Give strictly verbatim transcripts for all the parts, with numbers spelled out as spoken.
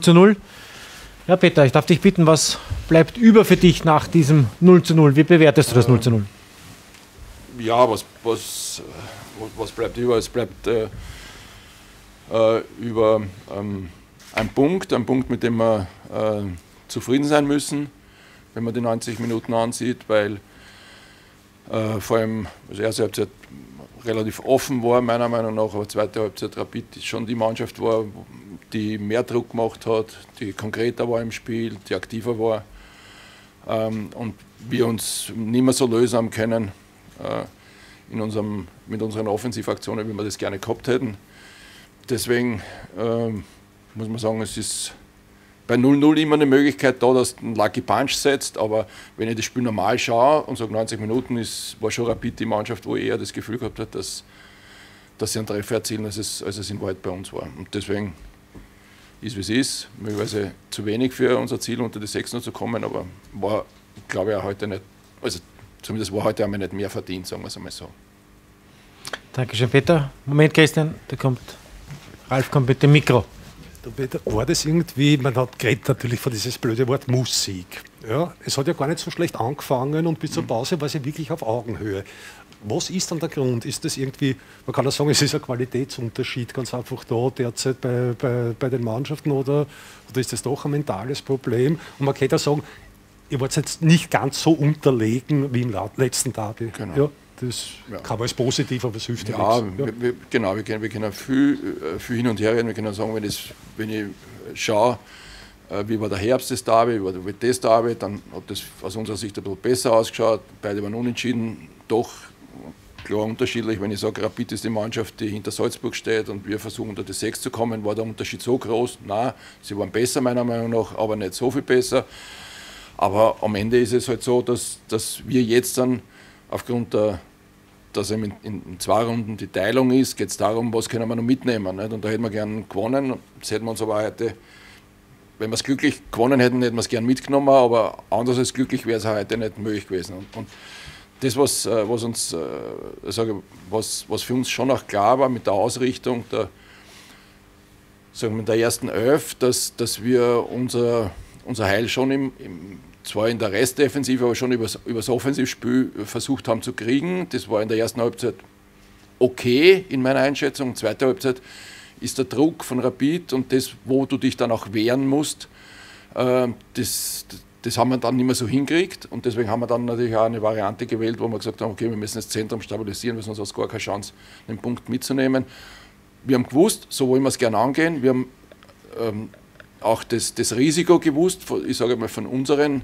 null zu null. Ja, Peter, ich darf dich bitten, was bleibt über für dich nach diesem null zu null? Wie bewertest du das null zu null? Ja, was, was, was bleibt über? Es bleibt äh, äh, über ähm, ein Punkt, ein Punkt, mit dem wir äh, zufrieden sein müssen, wenn man die neunzig Minuten ansieht, weil äh, vor allem die erste Halbzeit relativ offen war, meiner Meinung nach, aber die zweite Halbzeit Rapid schon die Mannschaft war, die mehr Druck gemacht hat, die konkreter war im Spiel, die aktiver war ähm, und wir uns nicht mehr so lösen haben können äh, in unserem, mit unseren Offensivaktionen, wie wir das gerne gehabt hätten. Deswegen äh, muss man sagen, es ist bei null null immer eine Möglichkeit da, dass du einen Lucky Punch setzt, aber wenn ich das Spiel normal schaue und sage neunzig Minuten, ist, war schon Rapid die Mannschaft, wo ich eher das Gefühl gehabt habe, dass, dass sie einen Treffer erzielen, als es, als es in Wahrheit bei uns war. Und deswegen ist, wie es ist, möglicherweise zu wenig für unser Ziel, unter die Sechsner zu kommen, aber war, glaube ich, auch heute nicht, also zumindest war heute einmal nicht mehr verdient, sagen wir es einmal so. Dankeschön, Peter. Moment, Christian, da kommt Ralf, kommt bitte Mikro. Peter, war das irgendwie, man hat geredet natürlich von dieses blöde Wort Musik. Ja, es hat ja gar nicht so schlecht angefangen und bis zur Pause war sie wirklich auf Augenhöhe. Was ist dann der Grund? Ist das irgendwie, man kann ja sagen, es ist ein Qualitätsunterschied ganz einfach da derzeit bei, bei, bei den Mannschaften oder, oder ist das doch ein mentales Problem? Und man könnte ja sagen, ihr wart jetzt nicht ganz so unterlegen wie im letzten Derby. Genau. Ja, das ja. kann man als positiv, aber es hilft ja, ja nichts. Ja. Wir, genau, wir können, wir können viel, viel hin und her reden. Wir können sagen, wenn, das, wenn ich schaue, wie war der Herbst des Derby, wie war der W T S Derby, dann hat das aus unserer Sicht ein bisschen besser ausgeschaut. Beide waren unentschieden, doch klar unterschiedlich. Wenn ich sage, Rapid ist die Mannschaft, die hinter Salzburg steht und wir versuchen unter die sechs zu kommen, war der Unterschied so groß? Nein, sie waren besser meiner Meinung nach, aber nicht so viel besser. Aber am Ende ist es halt so, dass, dass wir jetzt dann aufgrund der, dass eben in, in zwei Runden die Teilung ist, geht es darum, was können wir noch mitnehmen. Nicht? Und da hätten wir gern gewonnen, das hätten wir uns aber heute, wenn wir es glücklich gewonnen hätten, hätten wir es gern mitgenommen, aber anders als glücklich wäre es heute nicht möglich gewesen. Und, und das, was, was, uns, sage, was, was für uns schon auch klar war mit der Ausrichtung der, sagen wir, der ersten Elf, dass, dass wir unser, unser Heil schon im, im, zwar in der Restdefensive, aber schon über das Offensivspiel versucht haben zu kriegen. Das war in der ersten Halbzeit okay in meiner Einschätzung. Zweite Halbzeit ist der Druck von Rapid und das, wo du dich dann auch wehren musst, das, das haben wir dann nicht mehr so hingekriegt und deswegen haben wir dann natürlich auch eine Variante gewählt, wo wir gesagt haben, okay, wir müssen das Zentrum stabilisieren, weil sonst hast du gar keine Chance, den Punkt mitzunehmen. Wir haben gewusst, so wollen wir es gerne angehen, wir haben ähm, auch das, das Risiko gewusst, ich sage mal von unseren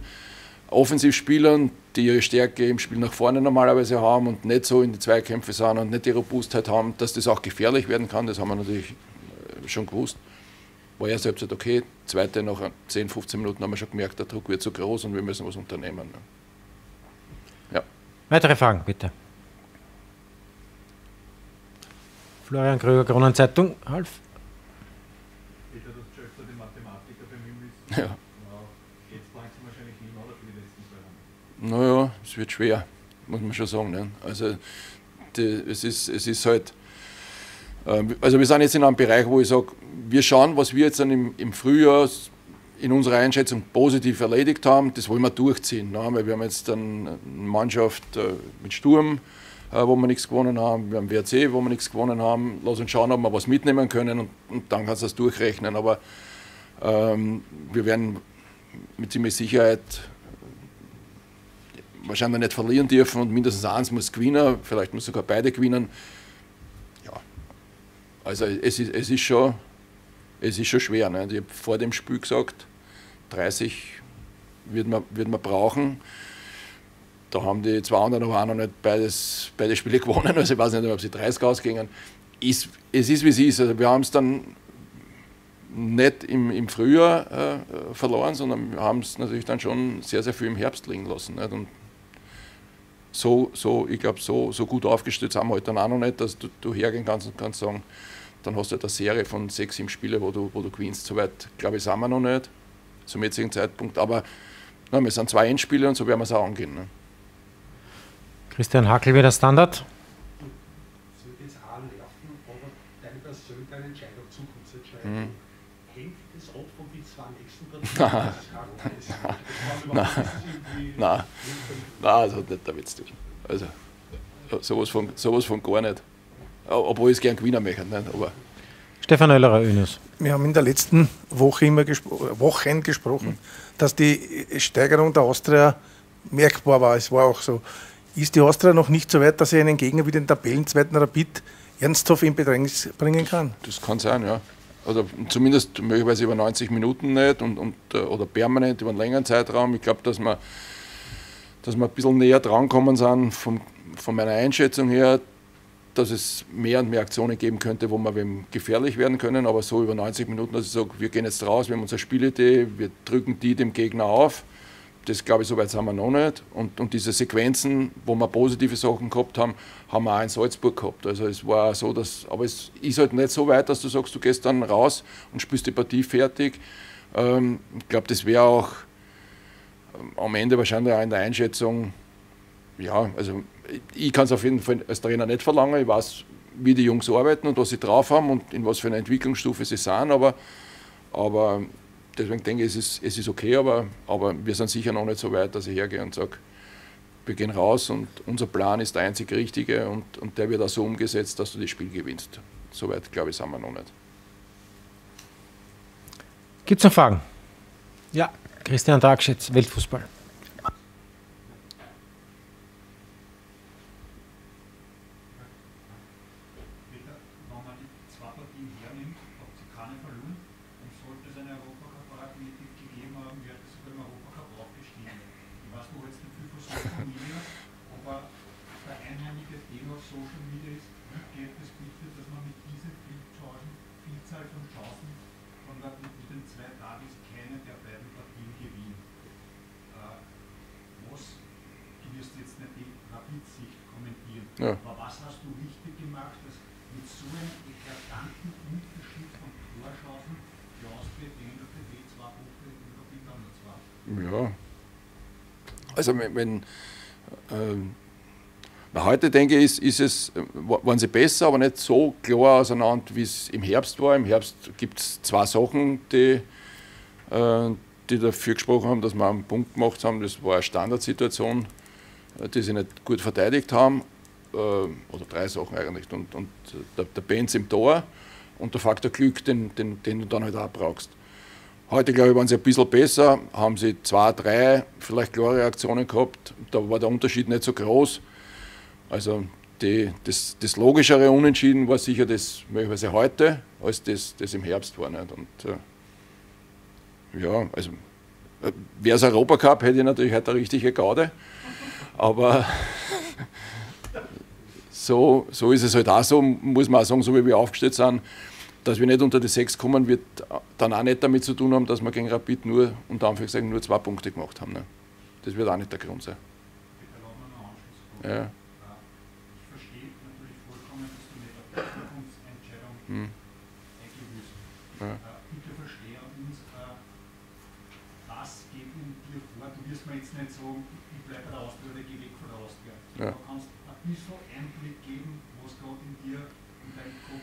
Offensivspielern, die ihre Stärke im Spiel nach vorne normalerweise haben und nicht so in die Zweikämpfe sind und nicht die Robustheit haben, dass das auch gefährlich werden kann, das haben wir natürlich schon gewusst. War ja selbst okay, zweite nach zehn, fünfzehn Minuten haben wir schon gemerkt, der Druck wird so groß und wir müssen was unternehmen. Ja. Weitere Fragen, bitte. Florian Kröger, Kronenzeitung. Ralf? Peter, du hast schon öfter den Mathematiker beim Himmel. Ja. Naja, es wird schwer, muss man schon sagen. Ne? Also, die, es, ist, es ist halt, äh, also wir sind jetzt in einem Bereich, wo ich sage, wir schauen, was wir jetzt dann im, im Frühjahr in unserer Einschätzung positiv erledigt haben, das wollen wir durchziehen. Ne? Weil wir haben jetzt dann eine Mannschaft äh, mit Sturm, äh, wo wir nichts gewonnen haben, wir haben W A C, wo wir nichts gewonnen haben, lass uns schauen, ob wir was mitnehmen können und, und dann kannst du das durchrechnen. Aber ähm, wir werden mit ziemlich Sicherheit wahrscheinlich nicht verlieren dürfen und mindestens eins muss gewinnen, vielleicht muss sogar beide gewinnen. Ja, also es ist, es ist, schon, es ist schon schwer. Ne? Ich habe vor dem Spiel gesagt, dreißig wird man, wird man brauchen. Da haben die zwei anderen aber auch noch nicht beides, beide Spiele gewonnen, also ich weiß nicht, ob sie dreißig ausgingen. Es, es ist, wie es ist. Also wir haben es dann nicht im, im Frühjahr äh, verloren, sondern wir haben es natürlich dann schon sehr, sehr viel im Herbst liegen lassen. Nicht? Und So, so, ich glaube, so, so gut aufgestellt sind wir halt dann auch noch nicht, dass du, du hergehen kannst und kannst sagen, dann hast du halt eine Serie von sechs, sieben Spielen, wo du, wo du gewinnst. So weit, glaube ich, sind wir noch nicht zum jetzigen Zeitpunkt. Aber nein, wir sind zwei Endspiele und so werden wir es auch angehen. Ne? Christian Hackl wird der Standard. So wird jetzt auch nerven, aber deine persönliche Entscheidung, Zukunftsentscheidung, mhm. hängt das ab, von wie Nein, nein, nein, das hat nicht der Witz zu tun. Also, sowas von, sowas von gar nicht. Obwohl ich es gerne gewinnen möchte. Nicht? Aber Stefan Oellerer, Önes. Wir haben in der letzten Woche immer gespro Wochen gesprochen, mhm. dass die Steigerung der Austria merkbar war. Es war auch so. Ist die Austria noch nicht so weit, dass sie einen Gegner wie den Tabellenzweiten Rapid ernsthaft in Bedrängnis bringen kann? Das, das kann sein, ja. Oder zumindest möglicherweise über neunzig Minuten nicht und, und, oder permanent über einen längeren Zeitraum. Ich glaube, dass wir, dass wir ein bisschen näher drankommen sind vom, von meiner Einschätzung her, dass es mehr und mehr Aktionen geben könnte, wo wir wem gefährlich werden können. Aber so über neunzig Minuten, dass ich sage, wir gehen jetzt raus, wir haben unsere Spielidee, wir drücken die dem Gegner auf. Das glaube ich, soweit sind wir noch nicht. Und, und diese Sequenzen, wo wir positive Sachen gehabt haben, haben wir auch in Salzburg gehabt. Also es war so, dass, aber es ist halt nicht so weit, dass du sagst, du gehst dann raus und spielst die Partie fertig. Ähm, ich glaube, das wäre auch am Ende wahrscheinlich auch in der Einschätzung, ja, also ich, ich kann es auf jeden Fall als Trainer nicht verlangen. Ich weiß, wie die Jungs arbeiten und was sie drauf haben und in was für einer Entwicklungsstufe sie sind, aber, aber deswegen denke ich, es ist, es ist okay, aber, aber wir sind sicher noch nicht so weit, dass ich hergehe und sage, wir gehen raus und unser Plan ist der einzig richtige und, und der wird auch so umgesetzt, dass du das Spiel gewinnst. Soweit, glaube ich, sind wir noch nicht. Gibt es noch Fragen? Ja, Christian Dragschitz, Weltfußball. Ja. Aber was hast du richtig gemacht, dass mit so einem eklatanten Unterschied von Torschancen die Austria beendet den Weg zwei Punkte in der Bindung zwar? Ja. Also wenn, wenn ähm, na, heute denke ich, ist, ist es, waren sie besser, aber nicht so klar auseinander, wie es im Herbst war. Im Herbst gibt es zwei Sachen, die, äh, die dafür gesprochen haben, dass wir einen Punkt gemacht haben. Das war eine Standardsituation, die sie nicht gut verteidigt haben. Oder drei Sachen eigentlich, und, und der, der Benz im Tor und der Faktor Glück, den, den, den du dann halt auch brauchst. Heute, glaube ich, waren sie ein bisschen besser, haben sie zwei, drei vielleicht klare Aktionen gehabt, da war der Unterschied nicht so groß. Also die, das, das logischere Unentschieden war sicher das möglicherweise heute, als das, das im Herbst war. Nicht? Und äh, ja, also äh, wäre es Europacup, hätte ich natürlich heute eine richtige Gaude, aber So, so ist es halt auch so, muss man auch sagen, so wie wir aufgestellt sind, dass wir nicht unter die sechs kommen, wird dann auch nicht damit zu tun haben, dass wir gegen Rapid nur, unter Anführungszeichen, nur zwei Punkte gemacht haben. Ne? Das wird auch nicht der Grund sein. Ja. Ich verstehe natürlich vollkommen, dass du mit der Publikumsentscheidung hm. eingewüßt. Ja. Bitte verstehe uns, was geht in dir vor? Du wirst mir jetzt nicht sagen, ich bleibe bei der Austria oder ich gehe weg von der Austria. Ja. Du kannst ein bisschen Einblick geben, was gerade in dir in deinem Kopf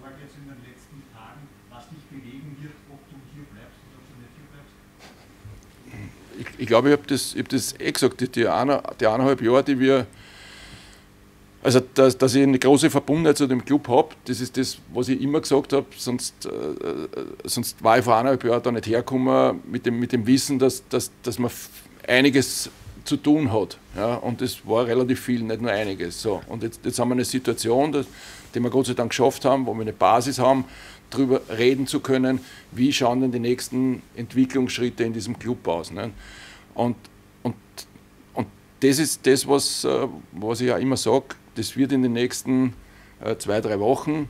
war jetzt in den letzten Tagen, was dich bewegen wird, ob du hier bleibst oder ob du nicht hier bleibst? Ich, ich glaube, ich habe das, hab das eh gesagt, die, die, eine, die eineinhalb Jahre, die wir, also dass, dass ich eine große Verbundenheit zu dem Club habe, das ist das, was ich immer gesagt habe, sonst, äh, sonst war ich vor eineinhalb Jahren da nicht hergekommen mit dem, mit dem Wissen, dass, dass, dass man einiges zu tun hat. Ja, und das war relativ viel, nicht nur einiges. So, und jetzt, jetzt haben wir eine Situation, dass, die wir Gott sei Dank geschafft haben, wo wir eine Basis haben, darüber reden zu können, wie schauen denn die nächsten Entwicklungsschritte in diesem Club aus. Ne? Und, und, und das ist das, was, was ich ja immer sage, das wird in den nächsten zwei, drei Wochen,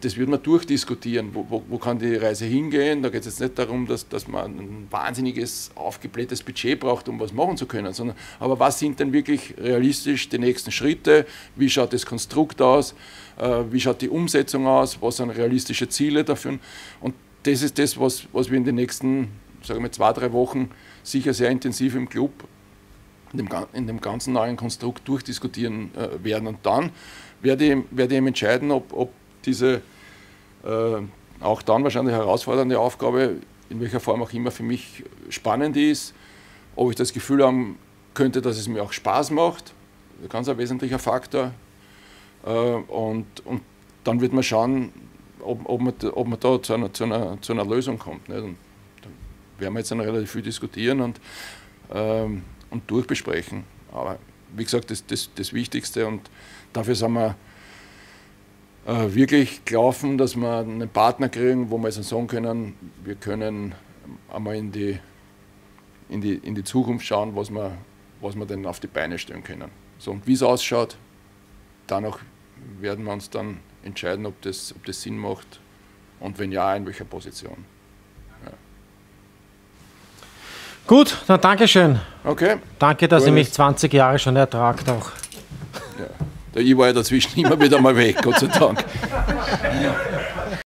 das wird man durchdiskutieren, wo, wo, wo kann die Reise hingehen. Da geht es jetzt nicht darum, dass, dass man ein wahnsinniges, aufgeblähtes Budget braucht, um was machen zu können, sondern aber was sind denn wirklich realistisch die nächsten Schritte, wie schaut das Konstrukt aus, wie schaut die Umsetzung aus, was sind realistische Ziele dafür. Und das ist das, was, was wir in den nächsten, sagen wir, zwei, drei Wochen sicher sehr intensiv im Club, in dem, in dem ganzen neuen Konstrukt durchdiskutieren werden. Und dann werde ich, werde ich eben entscheiden, ob, ob diese äh, auch dann wahrscheinlich herausfordernde Aufgabe in welcher Form auch immer, für mich spannend ist, ob ich das Gefühl haben könnte, dass es mir auch Spaß macht, ganz ein wesentlicher Faktor. Und, und dann wird man schauen, ob, ob, man, ob man da zu einer, zu einer, zu einer Lösung kommt. Nicht? Und da werden wir jetzt dann relativ viel diskutieren und, ähm, und durchbesprechen. Aber wie gesagt, das ist das, das Wichtigste, und dafür sind wir äh, wirklich gelaufen, dass wir einen Partner kriegen, wo wir jetzt sagen können, wir können einmal in die, in die, in die Zukunft schauen, was wir, was wir denn auf die Beine stellen können. So, und wie es ausschaut, danach werden wir uns dann entscheiden, ob das, ob das Sinn macht, und wenn ja, in welcher Position. Ja. Gut, dann danke schön. Okay. Danke, dass ihr mich zwanzig Jahre schon ertragt auch. Ja. Ich war ja dazwischen immer wieder mal weg, Gott sei Dank. Ja.